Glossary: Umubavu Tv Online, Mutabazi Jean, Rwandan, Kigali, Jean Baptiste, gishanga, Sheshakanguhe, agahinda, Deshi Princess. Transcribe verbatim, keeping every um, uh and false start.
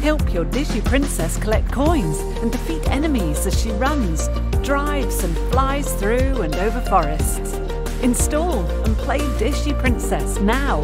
Help your Deshi Princess collect coins and defeat enemies as she runs, drives and flies through and over forests. Install and play Deshi Princess now!